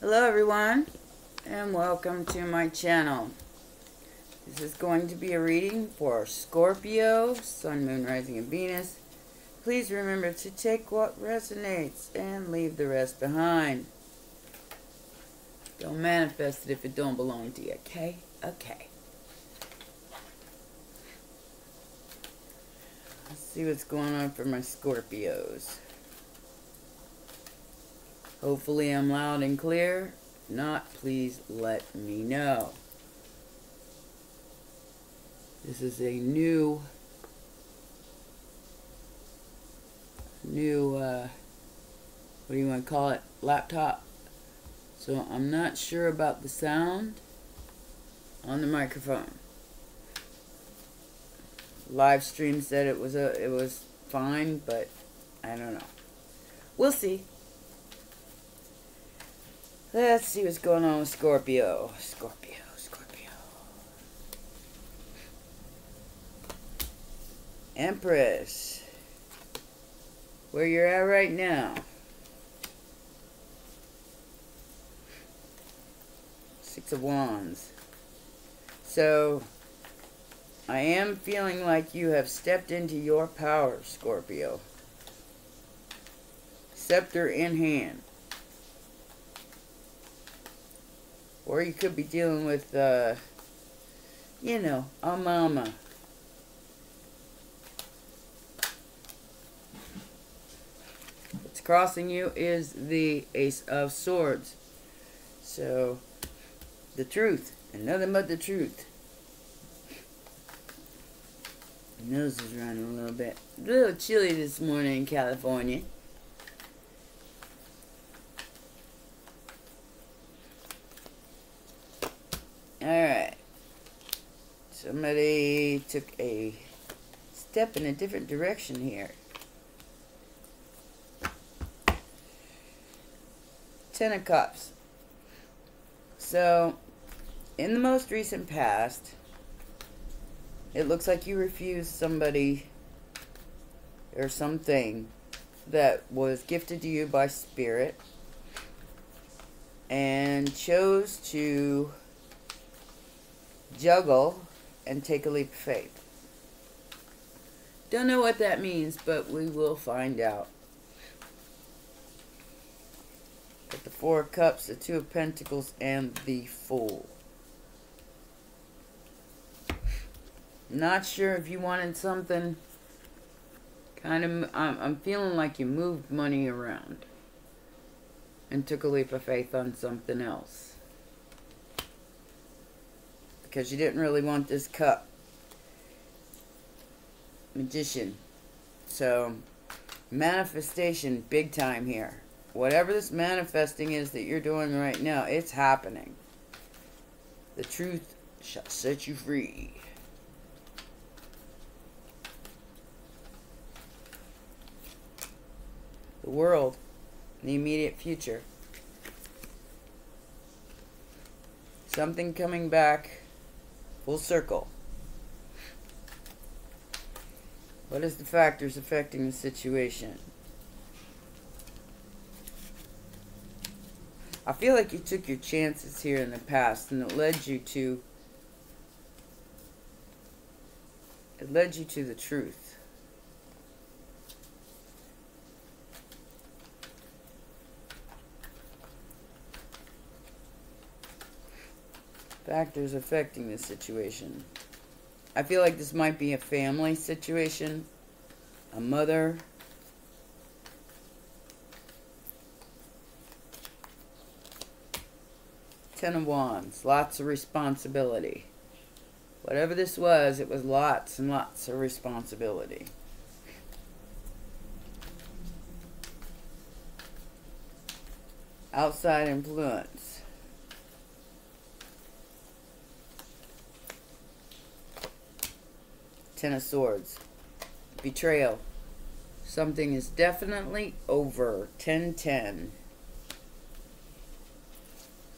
Hello everyone, and welcome to my channel. This is going to be a reading for Scorpio, Sun, Moon, Rising, and Venus. Please remember to take what resonates and leave the rest behind. Don't manifest it if it don't belong to you, okay? Okay. Let's see what's going on for my Scorpios. Hopefully I'm loud and clear. If not, please let me know. This is a new what do you want to call it, laptop. So I'm not sure about the sound on the microphone. Live stream said it was fine, but I don't know. We'll see. Let's see what's going on with Scorpio. Scorpio. Empress. Where you're at right now. Six of Wands. So, I am feeling like you have stepped into your power, Scorpio. Scepter in hand. Or you could be dealing with, you know, a mama. What's crossing you is the Ace of Swords. So, the truth. And nothing but the truth. My nose is running a little bit. A little chilly this morning in California. Alright, somebody took a step in a different direction here. 10 of Cups. So, in the most recent past, it looks like you refused somebody or something that was gifted to you by Spirit and chose to juggle and take a leap of faith. Don't know what that means, but we will find out. Got the Four of Cups, the Two of Pentacles, and the Fool. Not sure if you wanted something. Kind of, I'm feeling like you moved money around and took a leap of faith on something else, because you didn't really want this cup. Magician. So, manifestation big time here. Whatever this manifesting is that you're doing right now, it's happening. The truth shall set you free. The world. The immediate future. Something coming back. Full circle. What is the factors affecting the situation? I feel like you took your chances here in the past, and it led you to the truth. Factors affecting this situation. I feel like this might be a family situation. A mother. Ten of Wands. Lots of responsibility. Whatever this was, it was lots and lots of responsibility. Outside influence. Ten of Swords. Betrayal. Something is definitely over. 10-10.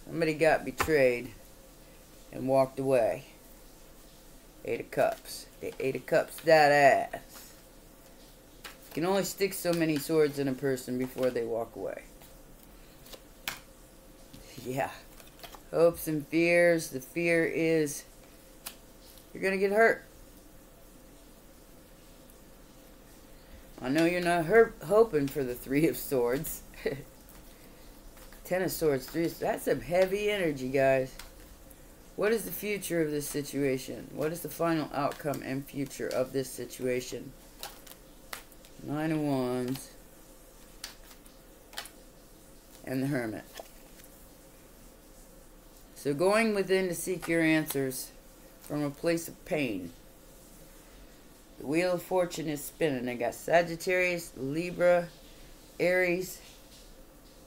Somebody got betrayed and walked away. Eight of Cups. The Eight of Cups, that ass. You can only stick so many swords in a person before they walk away. Yeah. Hopes and fears. The fear is you're going to get hurt. I know you're not hoping for the Three of Swords. Ten of Swords, Three of Swords. That's some heavy energy, guys. What is the future of this situation? What is the final outcome and future of this situation? Nine of Wands. And the Hermit. So going within to seek your answers from a place of pain. The Wheel of Fortune is spinning. I got Sagittarius, Libra, Aries,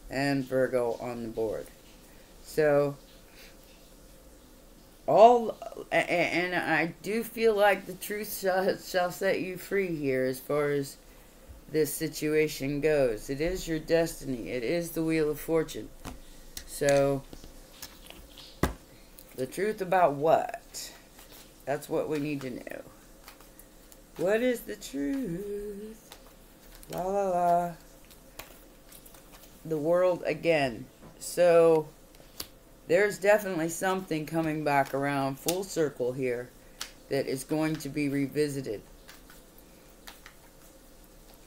and Virgo on the board. So, and I do feel like the truth shall set you free here as far as this situation goes. It is your destiny. It is the Wheel of Fortune. So, the truth about what? That's what we need to know. What is the truth? La la la. The world again. So, there's definitely something coming back around full circle here that is going to be revisited.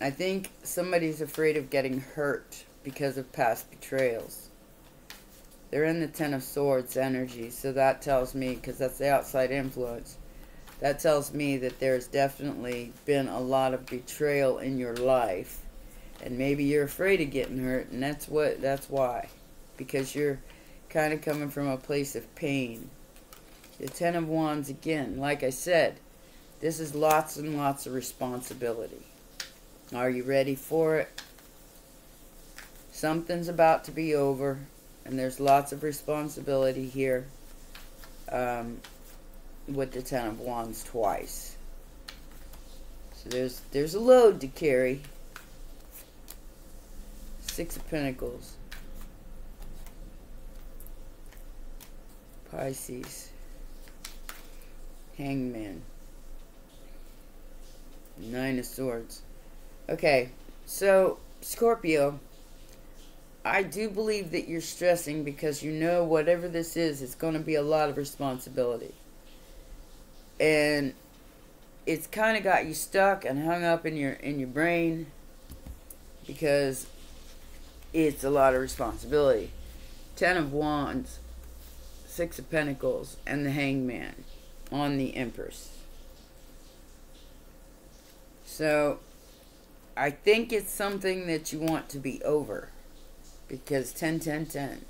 I think somebody's afraid of getting hurt because of past betrayals. They're in the Ten of Swords energy, so that tells me, because that's the outside influence, that tells me that there's definitely been a lot of betrayal in your life. And maybe you're afraid of getting hurt, and that's why. Because you're kind of coming from a place of pain. The Ten of Wands again, like I said, this is lots and lots of responsibility. Are you ready for it? Something's about to be over, and there's lots of responsibility here. With the Ten of Wands twice. So there's a load to carry. Six of Pentacles. Pisces. Hangman. Nine of Swords. Okay, so Scorpio, I do believe that you're stressing because you know whatever this is, it's going to be a lot of responsibility. And it's kind of got you stuck and hung up in your brain because it's a lot of responsibility. Ten of Wands, Six of Pentacles, and the Hangman on the Empress. So, I think it's something that you want to be over because 10, 10, 10.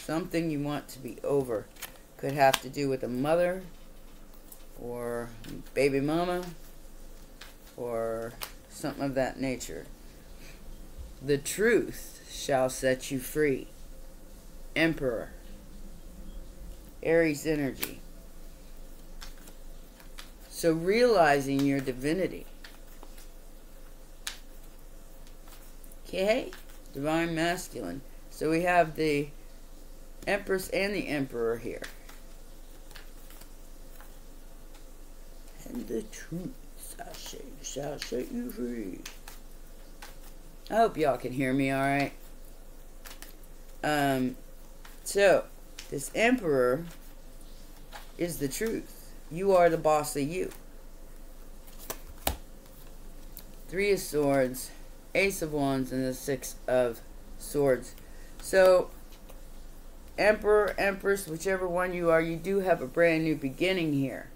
Something you want to be over. Could have to do with a mother, or baby mama, or something of that nature. The truth shall set you free. Emperor. Aries energy. So realizing your divinity. Okay? Divine masculine. So we have the Empress and the Emperor here. And the truth shall set you free. I hope y'all can hear me alright. So, this Emperor is the truth. You are the boss of you. Three of Swords, Ace of Wands, and the Six of Swords. So, Emperor, Empress, whichever one you are, you do have a brand new beginning here.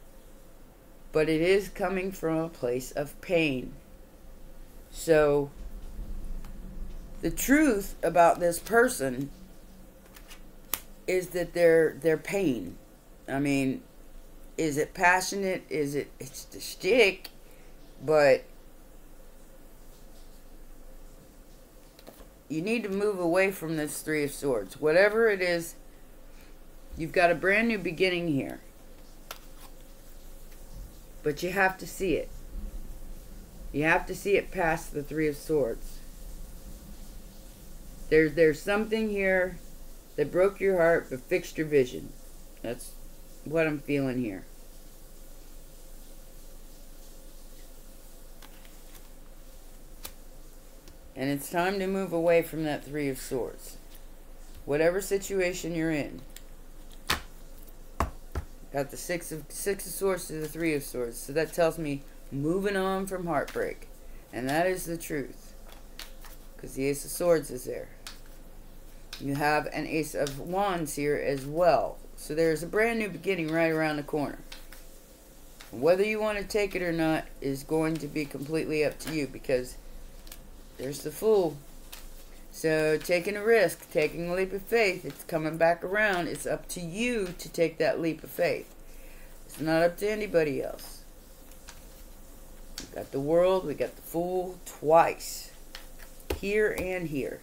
But it is coming from a place of pain. So, the truth about this person is that they're pain. I mean, is it passionate? Is it, it's the shtick, but you need to move away from this Three of Swords. Whatever it is, you've got a brand new beginning here. But you have to see it. You have to see it past the Three of Swords. There's something here that broke your heart but fixed your vision. That's what I'm feeling here. and it's time to move away from that Three of Swords. Whatever situation you're in. Got the Six of Swords to the Three of Swords. So that tells me moving on from heartbreak. And that is the truth. Because the Ace of Swords is there. You have an Ace of Wands here as well. So there's a brand new beginning right around the corner. Whether you want to take it or not is going to be completely up to you. Because there's the Fool. So taking a risk, taking a leap of faith, it's coming back around. It's up to you to take that leap of faith. It's not up to anybody else. We got the World, we got the Fool twice. Here and here.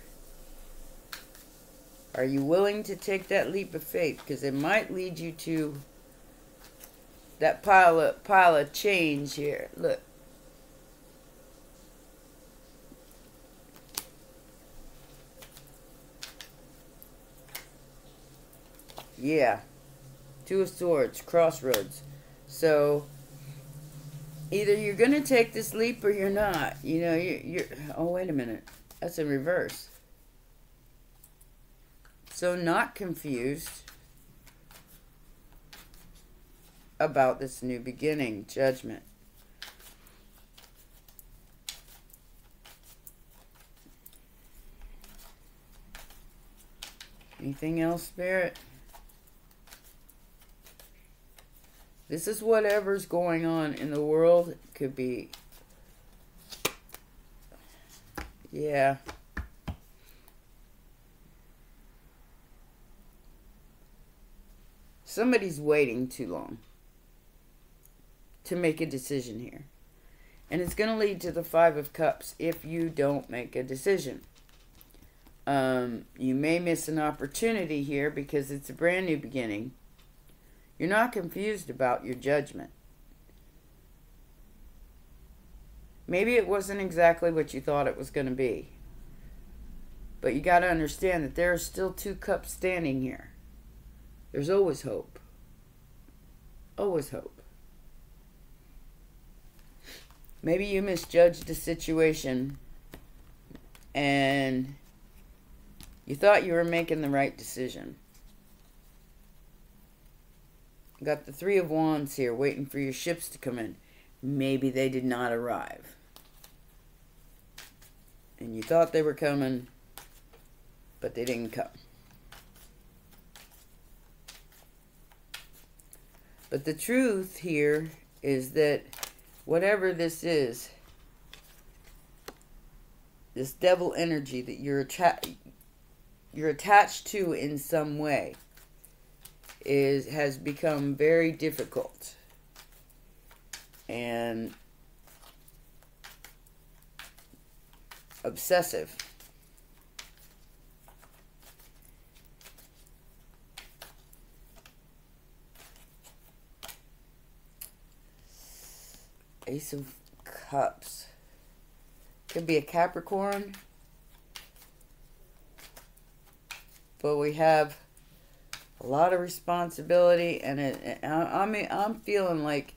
Are you willing to take that leap of faith? Because it might lead you to that pile of change here. Look. Yeah. Two of Swords, crossroads. So either you're going to take this leap or you're not. You know, you're... Oh, wait a minute. That's in reverse. So not confused about this new beginning, judgment. Anything else, Spirit? This is whatever's going on in the world. It could be, yeah. Somebody's waiting too long to make a decision here. And it's going to lead to the Five of Cups if you don't make a decision. You may miss an opportunity here because it's a brand new beginning. You're not confused about your judgment. Maybe it wasn't exactly what you thought it was going to be. But you got to understand that there are still two cups standing here. There's always hope. Always hope. Maybe you misjudged the situation and you thought you were making the right decision. Got the Three of Wands here, waiting for your ships to come in. Maybe they did not arrive. And you thought they were coming, but they didn't come. But the truth here is that whatever this is, this devil energy that you're attached to in some way, has become very difficult. And obsessive. Ace of Cups. Could be a Capricorn. But we have a lot of responsibility, and I mean, I'm feeling like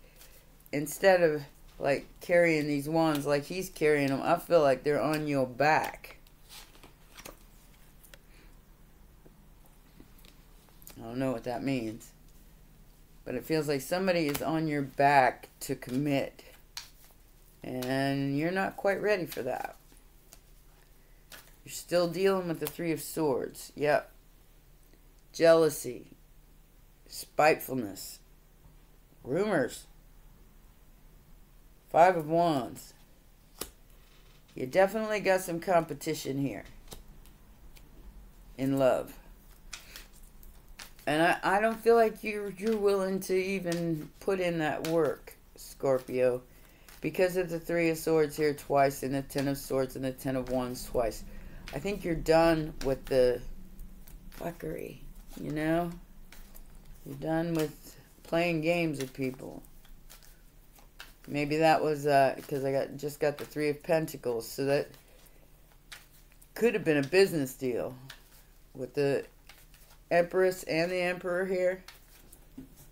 instead of like carrying these wands like he's carrying them, I feel like they're on your back. I don't know what that means, but it feels like somebody is on your back to commit, and you're not quite ready for that. You're still dealing with the Three of Swords. Yep. Jealousy, spitefulness, rumors, Five of Wands. You definitely got some competition here in love. And I don't feel like you're willing to even put in that work, Scorpio, because of the Three of Swords here twice and the Ten of Swords and the Ten of Wands twice. I think you're done with the fuckery. You know, you're done with playing games with people. Maybe that was because I just got the Three of Pentacles, so that could have been a business deal with the Empress and the Emperor here.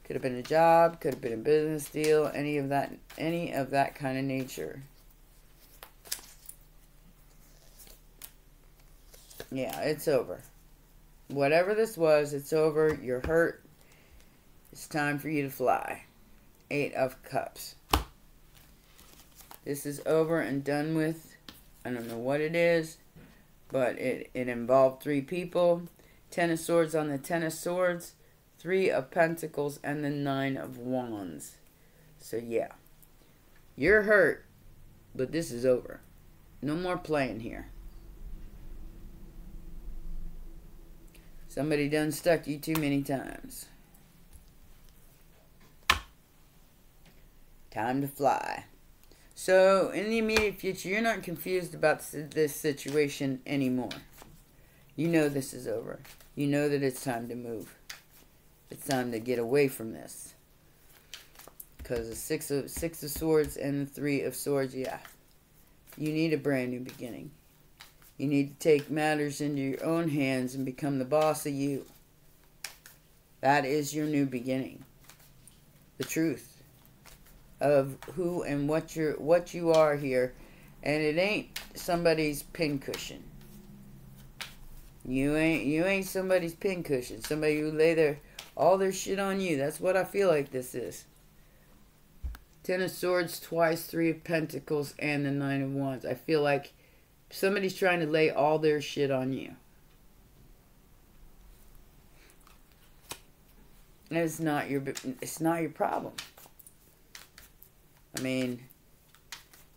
Could have been a job, could have been a business deal, any of that kind of nature. Yeah, it's over. Whatever this was, it's over. You're hurt. It's time for you to fly. 8 of Cups. This is over and done with. I don't know what it is, but it involved 3 people. 10 of Swords on the 10 of Swords, 3 of Pentacles, and the 9 of Wands. So, yeah. You're hurt, but this is over. No more playing here. Somebody done stuck you too many times. Time to fly. So, in the immediate future, you're not confused about this situation anymore. You know this is over. You know that it's time to move. It's time to get away from this. Because the six of swords and the 3 of swords, yeah. You need a brand new beginning. You need to take matters into your own hands and become the boss of you. That is your new beginning. The truth of who and what you are here, and it ain't somebody's pincushion. You ain't somebody's pincushion. Somebody who lay all their shit on you. That's what I feel like this is. 10 of Swords twice, 3 of Pentacles, and the 9 of Wands. I feel like somebody's trying to lay all their shit on you. And it's not your problem. I mean,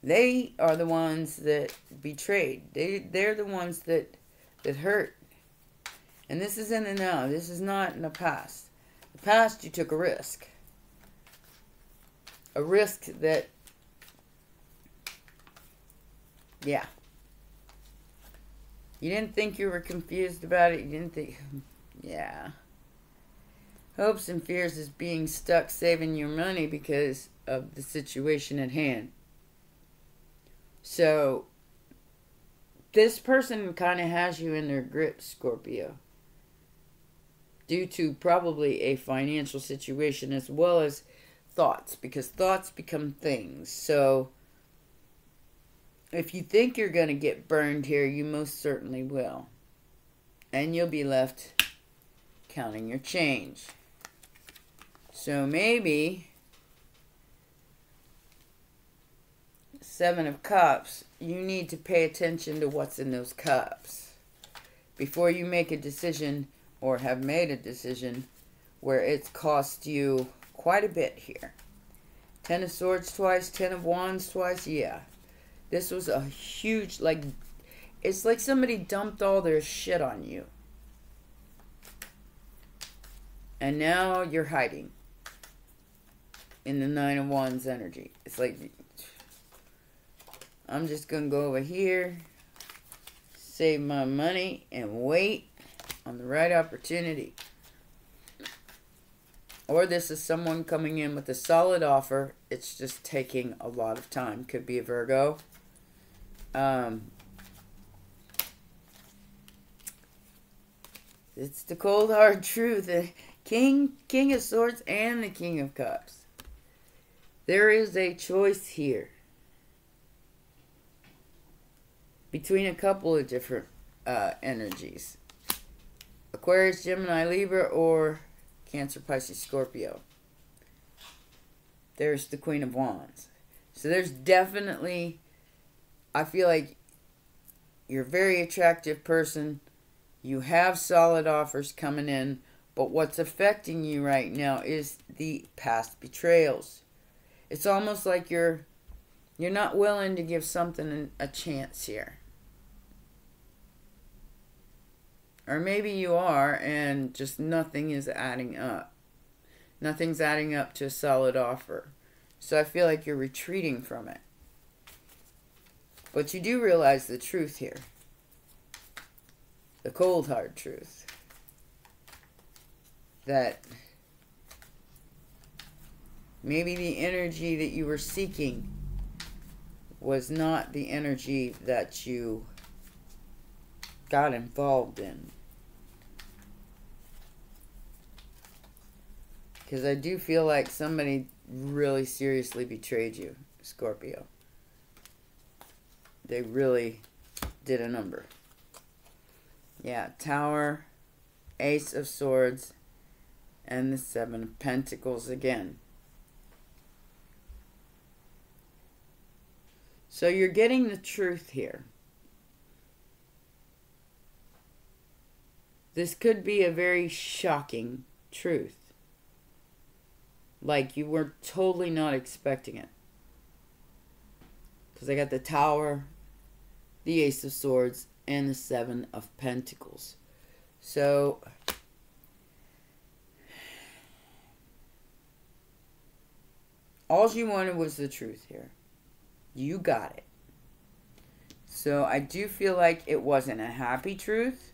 they are the ones that betrayed. They're the ones that hurt. And this is in the now. This is not in the past. The past, you took a risk. A risk that, yeah. You didn't think you were confused about it. You didn't think, yeah. Hopes and fears is being stuck saving your money because of the situation at hand. So, this person kind of has you in their grip, Scorpio. Due to probably a financial situation as well as thoughts, because thoughts become things. So, if you think you're going to get burned here, you most certainly will. And you'll be left counting your change. So, maybe 7 of Cups, you need to pay attention to what's in those cups before you make a decision or have made a decision where it's cost you quite a bit here. 10 of Swords twice, 10 of Wands twice, yeah. This was a huge, like, it's like somebody dumped all their shit on you. And now you're hiding in the 9 of Wands energy. It's like, I'm just going to go over here, save my money, and wait on the right opportunity. Or this is someone coming in with a solid offer. It's just taking a lot of time. Could be a Virgo. It's the cold hard truth. King of Swords and the King of Cups. There is a choice here between a couple of different energies. Aquarius, Gemini, Libra, or Cancer, Pisces, Scorpio. There's the Queen of Wands. So there's definitely, I feel like you're a very attractive person. You have solid offers coming in. But what's affecting you right now is the past betrayals. It's almost like you're not willing to give something a chance here. Or maybe you are, and just nothing is adding up. Nothing's adding up to a solid offer. So I feel like you're retreating from it. But you do realize the truth here. The cold, hard truth. That maybe the energy that you were seeking was not the energy that you got involved in. Because I do feel like somebody really seriously betrayed you, Scorpio. They really did a number. Yeah, Tower, Ace of Swords, and the Seven of Pentacles again. So you're getting the truth here. This could be a very shocking truth. Like you were totally not expecting it. Because I got the Tower, the Ace of Swords, and the Seven of Pentacles. So all you wanted was the truth here. You got it. So I do feel like it wasn't a happy truth.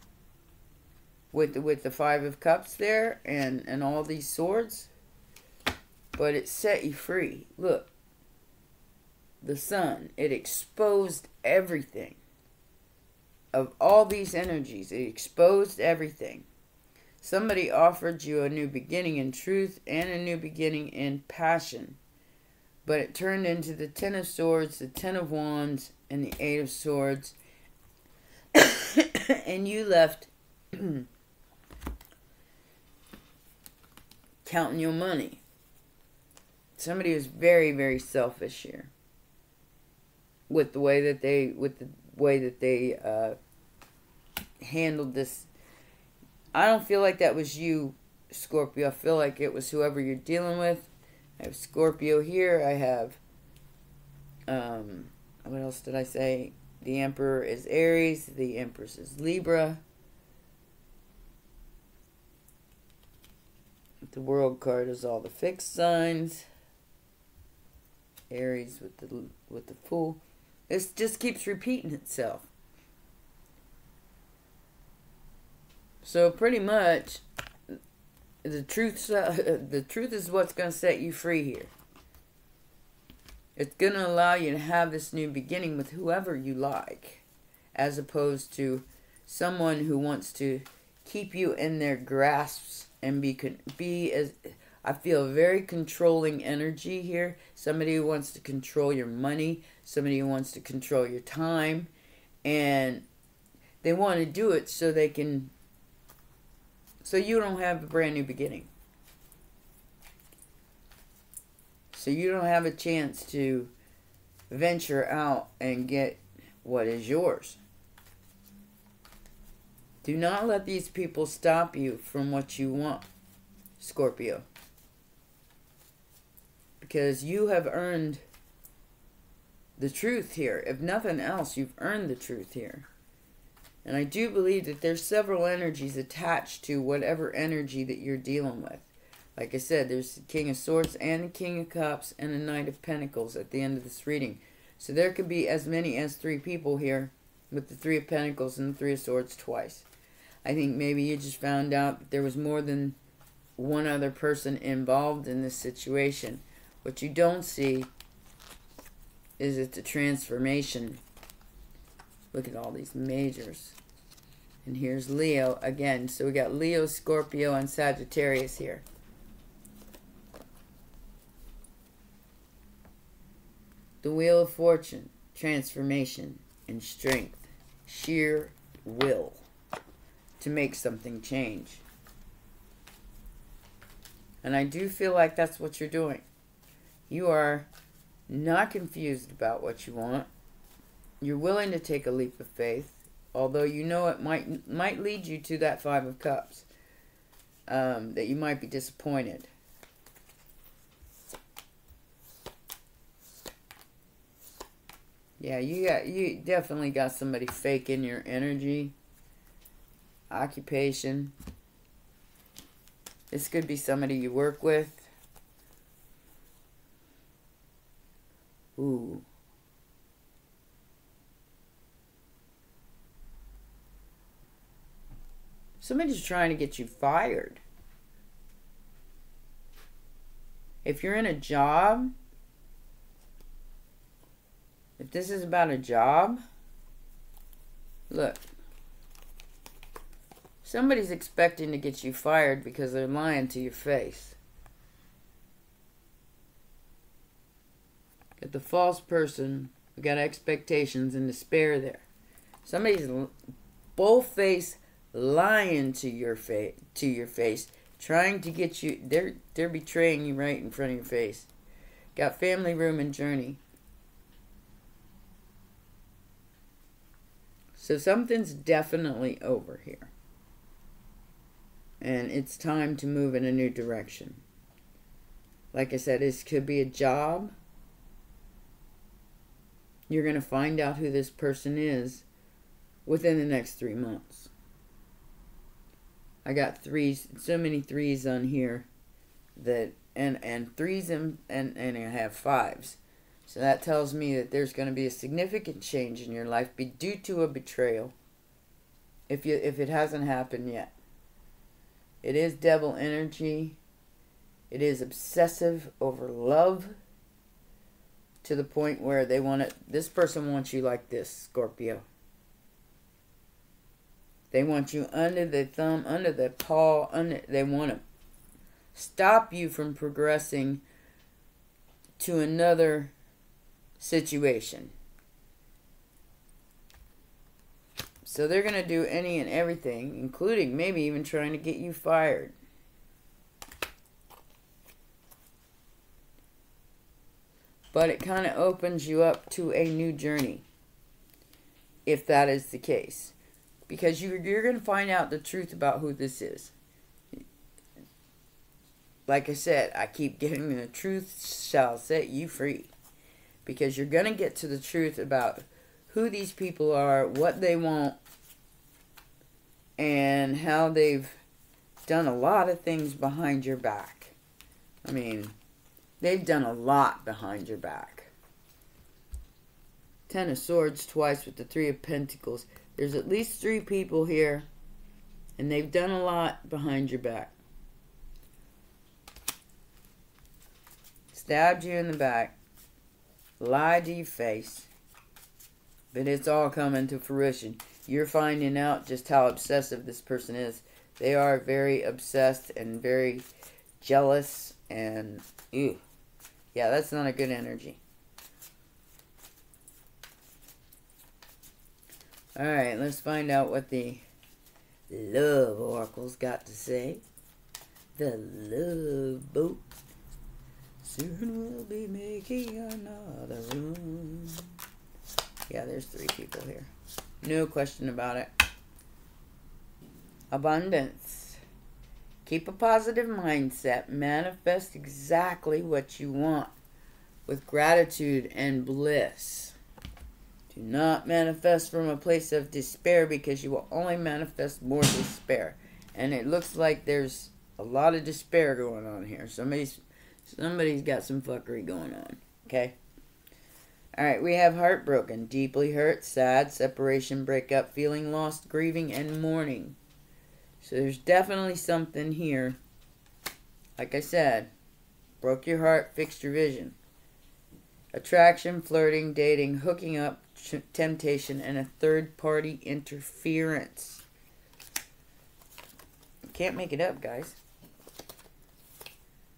With the Five of Cups there and all these swords. But it set you free. Look. The sun. It exposed everything. Of all these energies. It exposed everything. Somebody offered you a new beginning in truth. And a new beginning in passion. But it turned into the Ten of Swords. The Ten of Wands. And the Eight of Swords. And you left. Counting your money. Somebody was very, very selfish here. With the way that they, handled this. I don't feel like that was you, Scorpio. I feel like it was whoever you're dealing with. I have Scorpio here. I have, what else did I say? The Emperor is Aries. The Empress is Libra. The World card is all the fixed signs. Aries with the Fool. This just keeps repeating itself. So pretty much, the truth is what's going to set you free here. It's going to allow you to have this new beginning with whoever you like, as opposed to someone who wants to keep you in their grasps. And I feel a very controlling energy here. Somebody who wants to control your money. Somebody who wants to control your time. And they want to do it so they can, so you don't have a brand new beginning. So you don't have a chance to venture out and get what is yours. Do not let these people stop you from what you want, Scorpio. Because you have earned the truth here. If nothing else, you've earned the truth here. And I do believe that there's several energies attached to whatever energy that you're dealing with. Like I said, there's the King of Swords and the King of Cups and the Knight of Pentacles at the end of this reading. So there could be as many as 3 people here with the Three of Pentacles and the Three of Swords twice. I think maybe you just found out that there was more than one other person involved in this situation. What you don't see is it's a transformation. Look at all these majors. And here's Leo again. So we got Leo, Scorpio, and Sagittarius here. The Wheel of Fortune, transformation, and strength, sheer will to make something change. And I do feel like that's what you're doing. You are not confused about what you want. You're willing to take a leap of faith, although you know it might lead you to that Five of Cups, that you might be disappointed. Yeah, you definitely got somebody faking your energy. Occupation. This could be somebody you work with. Ooh. Somebody's trying to get you fired. If you're in a job, if this is about a job, look, somebody's expecting to get you fired because they're lying to your face. Got the false person, we got expectations and despair there. Somebody's bull-faced lying to your face, trying to get you. They're betraying you right in front of your face. Got family, room, and journey. So something's definitely over here. And it's time to move in a new direction. Like I said, this could be a job. You're going to find out who this person is within the next 3 months. I got threes, so many threes on here, that and threes and I have fives. So that tells me that there's going to be a significant change in your life due to a betrayal. If it hasn't happened yet. It is devil energy. It is obsessive over love, to the point where they want it. This person wants you like this, Scorpio. They want you under their thumb, under their paw. They want to stop you from progressing to another situation. So they're going to do any and everything, including maybe even trying to get you fired. But it kind of opens you up to a new journey, if that is the case. Because you're going to find out the truth about who this is. Like I said, I keep getting the truth shall set you free. Because you're going to get to the truth about who these people are, what they want, and how they've done a lot of things behind your back. I mean, they've done a lot behind your back. 10 of Swords twice with the 3 of Pentacles. There's at least 3 people here, and they've done a lot behind your back. Stabbed you in the back. Lied to your face. But it's all coming to fruition. You're finding out just how obsessive this person is. They are very obsessed and very jealous and... ew. Yeah, that's not a good energy. Alright, let's find out what the love oracle's got to say. The love boat soon will be making another room. Yeah, there's 3 people here. No question about it. Abundance. Keep a positive mindset. Manifest exactly what you want with gratitude and bliss. Do not manifest from a place of despair, because you will only manifest more despair. And it looks like there's a lot of despair going on here. Somebody's got some fuckery going on. Okay? Alright, we have heartbroken, deeply hurt, sad, separation, breakup, feeling lost, grieving, and mourning. So there's definitely something here. Like I said, broke your heart, fixed your vision. Attraction, flirting, dating, hooking up, temptation, and a third-party interference. Can't make it up, guys.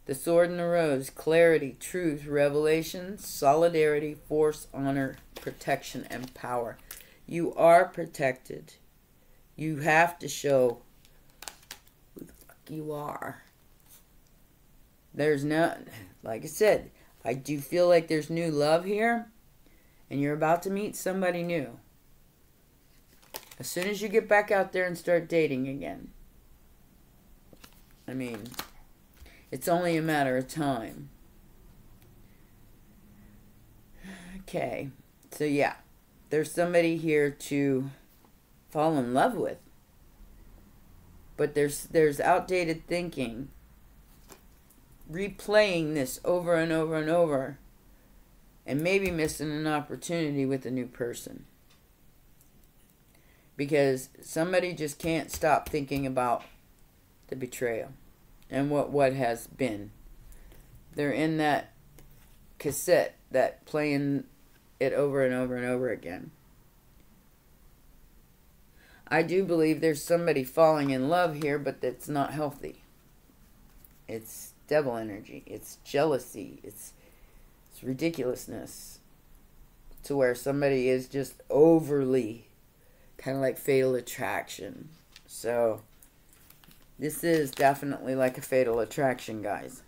The sword and the rose, clarity, truth, revelation, solidarity, force, honor, protection, and power. You are protected. You have to show who the fuck you are. There's no, like I said, I do feel like there's new love here, and you're about to meet somebody new. As soon as you get back out there and start dating again. I mean... it's only a matter of time. Okay. So, yeah. There's somebody here to fall in love with. But there's outdated thinking. Replaying this over and over and over. And maybe missing an opportunity with a new person. Because somebody just can't stop thinking about the betrayal. And what has been. They're in that cassette, that playing it over and over and over again. I do believe there's somebody falling in love here, but that's not healthy. It's devil energy. It's jealousy. It's ridiculousness. To where somebody is just overly, kind of like fatal attraction. So this is definitely like a fatal attraction, guys.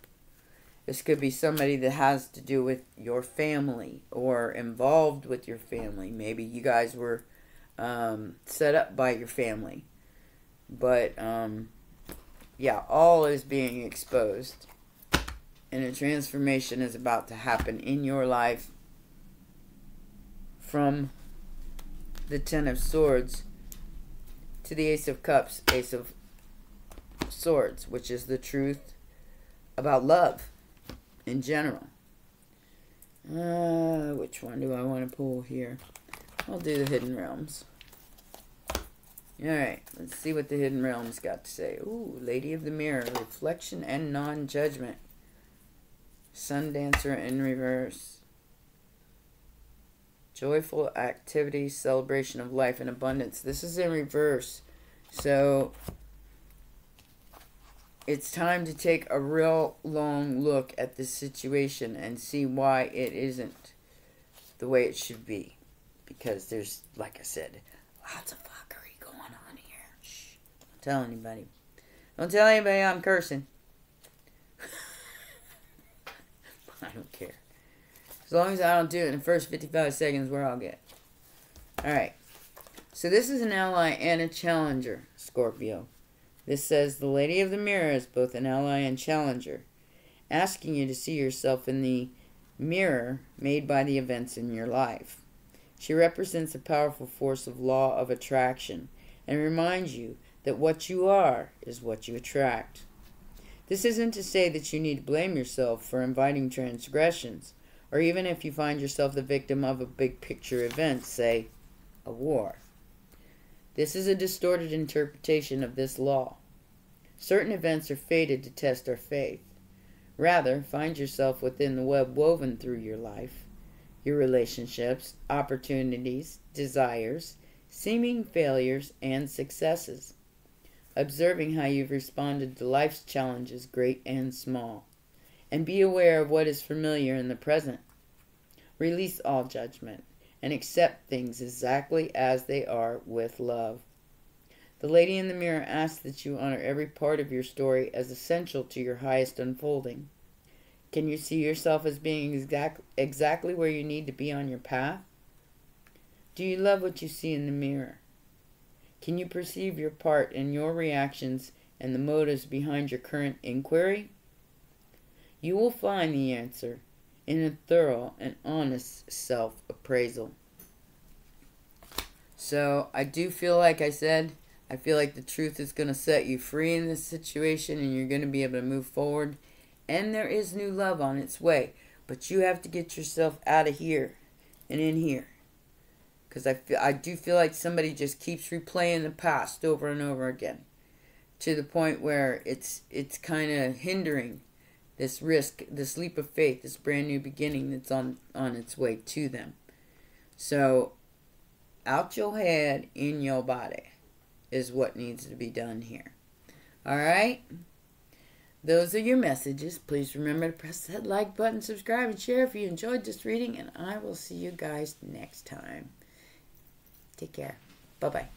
This could be somebody that has to do with your family or involved with your family. Maybe you guys were set up by your family. But, yeah, all is being exposed. And a transformation is about to happen in your life from the Ten of Swords to the Ace of Cups, Ace of Swords, which is the truth about love in general. Which one do I want to pull here? I'll do the Hidden Realms. Alright, let's see what the Hidden Realms got to say. Ooh, Lady of the Mirror, Reflection and Non-Judgment. Sun Dancer in Reverse. Joyful Activity, Celebration of Life and Abundance. This is in reverse. So, it's time to take a real long look at this situation and see why it isn't the way it should be. Because there's, like I said, lots of fuckery going on here. Shh. Don't tell anybody. Don't tell anybody I'm cursing. I don't care. As long as I don't do it in the first 55 seconds, where I'll get. Alright. So this is an ally and a challenger, Scorpio. This says, the Lady of the Mirror is both an ally and challenger, asking you to see yourself in the mirror made by the events in your life. She represents a powerful force of law of attraction and reminds you that what you are is what you attract. This isn't to say that you need to blame yourself for inviting transgressions, or even if you find yourself the victim of a big picture event, say, a war. This is a distorted interpretation of this law. Certain events are fated to test our faith. Rather, find yourself within the web woven through your life. Your relationships, opportunities, desires, seeming failures, and successes. Observing how you've responded to life's challenges, great and small. And be aware of what is familiar in the present. Release all judgment and accept things exactly as they are with love. The Lady in the Mirror asks that you honor every part of your story as essential to your highest unfolding. Can you see yourself as being exactly where you need to be on your path? Do you love what you see in the mirror? Can you perceive your part in your reactions and the motives behind your current inquiry? You will find the answer in a thorough and honest self-appraisal. So, I do feel like I said, I feel like the truth is going to set you free in this situation and you're going to be able to move forward. And there is new love on its way. But you have to get yourself out of here and in here. Because I do feel like somebody just keeps replaying the past over and over again. To the point where it's kind of hindering this risk, this leap of faith, this brand new beginning that's on its way to them. So, out your head, in your body is what needs to be done here. Alright? Those are your messages. Please remember to press that like button, subscribe, and share if you enjoyed this reading, and I will see you guys next time. Take care. Bye-bye.